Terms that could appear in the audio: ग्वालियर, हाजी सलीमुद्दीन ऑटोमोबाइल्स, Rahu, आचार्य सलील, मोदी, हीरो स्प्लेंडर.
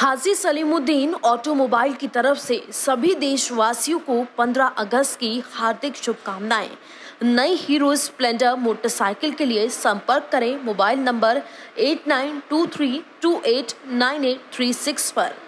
हाजी Salimuddin automobile की तरफ से सभी देशवासियों को 15 अगस्त की हार्दिक शुभकामनाएं। नई हीरो स्प्लेंडर मोटरसाइकिल के लिए संपर्क करें मोबाइल नंबर 8923289836 पर।